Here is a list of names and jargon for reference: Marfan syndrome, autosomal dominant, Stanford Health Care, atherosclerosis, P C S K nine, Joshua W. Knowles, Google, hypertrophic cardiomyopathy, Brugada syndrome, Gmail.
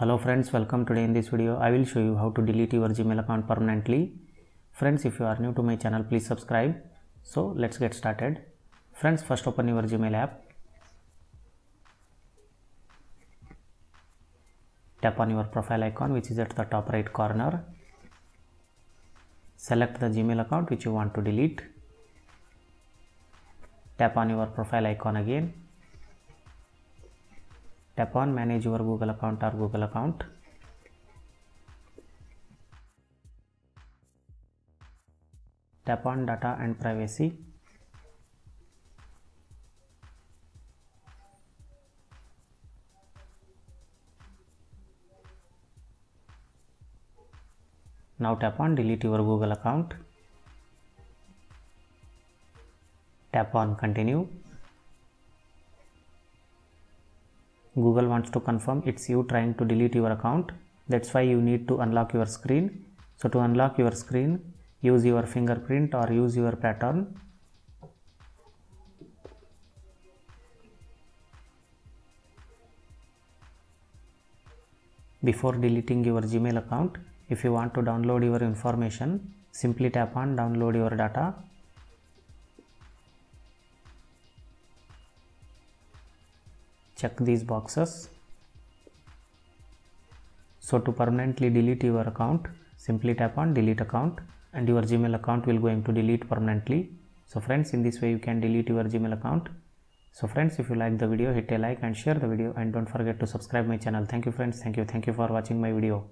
Hello friends, welcome. Today in this video I will show you how to delete your Gmail account permanently. Friends, if you are new to my channel, please subscribe. So let's get started. Friends, first open your Gmail app. Tap on your profile icon which is at the top right corner. Select the Gmail account which you want to delete. Tap on your profile icon again. Tap on manage your Google account or Google account. Tap on data and privacy. Now tap on delete your Google account. Tap on continue. Google wants to confirm it's you trying to delete your account. That's why you need to unlock your screen. So to unlock your screen, use your fingerprint or use your pattern. Before deleting your Gmail account, if you want to download your information, simply tap on download your data. Check these boxes. So to permanently delete your account, simply tap on delete account and your Gmail account will going to delete permanently. So friends, in this way you can delete your Gmail account. So friends, if you like the video, hit a like and share the video, and don't forget to subscribe my channel. Thank you friends. Thank you for watching my video.